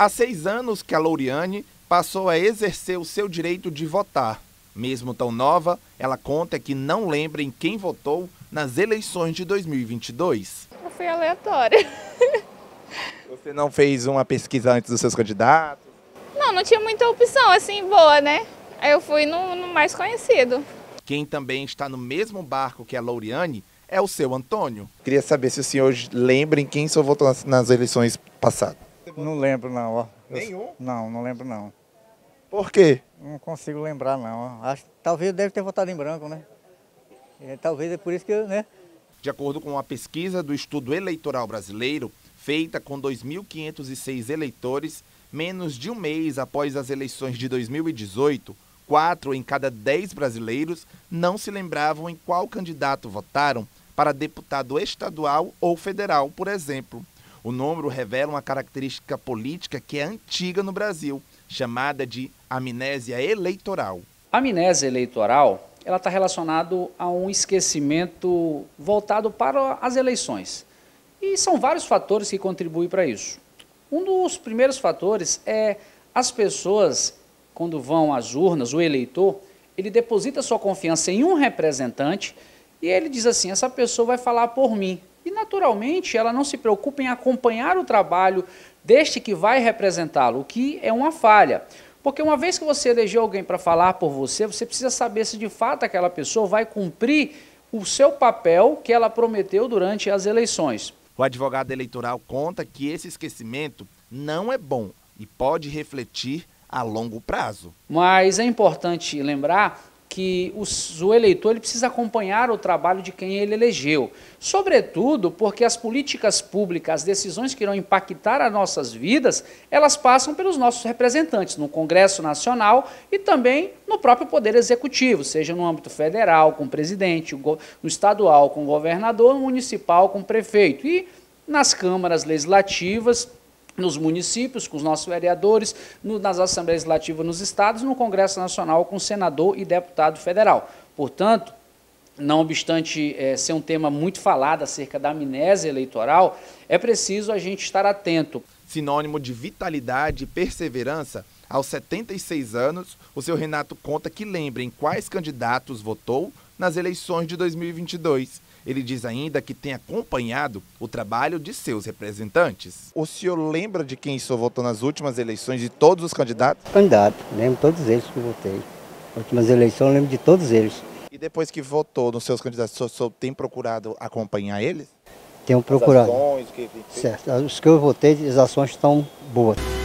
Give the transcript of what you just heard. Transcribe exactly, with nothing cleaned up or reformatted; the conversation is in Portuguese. Há seis anos que a Lauriane passou a exercer o seu direito de votar. Mesmo tão nova, ela conta que não lembra em quem votou nas eleições de dois mil e vinte e dois. Eu fui aleatória. Você não fez uma pesquisa antes dos seus candidatos? Não, não tinha muita opção assim boa, né? Aí eu fui no, no mais conhecido. Quem também está no mesmo barco que a Lauriane é o seu Antônio. Queria saber se o senhor lembra em quem só votou nas, nas eleições passadas. Não lembro não, ó. Nenhum? Eu, não, não lembro não. Por quê? Não consigo lembrar não, ó. Acho, talvez eu deve ter votado em branco, né? É, talvez é por isso que eu, né? De acordo com uma pesquisa do Estudo Eleitoral Brasileiro, feita com dois mil quinhentos e seis eleitores, menos de um mês após as eleições de dois mil e dezoito, quatro em cada dez brasileiros não se lembravam em qual candidato votaram para deputado estadual ou federal, por exemplo. O número revela uma característica política que é antiga no Brasil, chamada de amnésia eleitoral. A amnésia eleitoral ela está relacionada a um esquecimento voltado para as eleições. E são vários fatores que contribuem para isso. Um dos primeiros fatores é as pessoas, quando vão às urnas, o eleitor, ele deposita sua confiança em um representante e ele diz assim, essa pessoa vai falar por mim. E naturalmente ela não se preocupa em acompanhar o trabalho deste que vai representá-lo, o que é uma falha. Porque uma vez que você elegeu alguém para falar por você, você precisa saber se de fato aquela pessoa vai cumprir o seu papel que ela prometeu durante as eleições. O advogado eleitoral conta que esse esquecimento não é bom e pode refletir a longo prazo. Mas é importante lembrar que os, o eleitor ele precisa acompanhar o trabalho de quem ele elegeu. Sobretudo porque as políticas públicas, as decisões que irão impactar as nossas vidas, elas passam pelos nossos representantes no Congresso Nacional e também no próprio Poder Executivo, seja no âmbito federal, com o presidente, no estadual, com o governador, no municipal, com o prefeito e nas câmaras legislativas, nos municípios, com os nossos vereadores, no, nas assembleias legislativas nos estados, no Congresso Nacional com senador e deputado federal. Portanto, não obstante é, ser um tema muito falado acerca da amnésia eleitoral, é preciso a gente estar atento. Sinônimo de vitalidade e perseverança, aos setenta e seis anos, o seu Renato conta que lembra em quais candidatos votou nas eleições de dois mil e vinte e dois. Ele diz ainda que tem acompanhado o trabalho de seus representantes. O senhor lembra de quem só votou nas últimas eleições de todos os candidatos? Candidato, lembro de todos eles que votei. Nas últimas eleições eu lembro de todos eles. E depois que votou nos seus candidatos, o senhor, o senhor tem procurado acompanhar eles? Tenho procurado. As ações que... Certo, os que eu votei, as ações estão boas.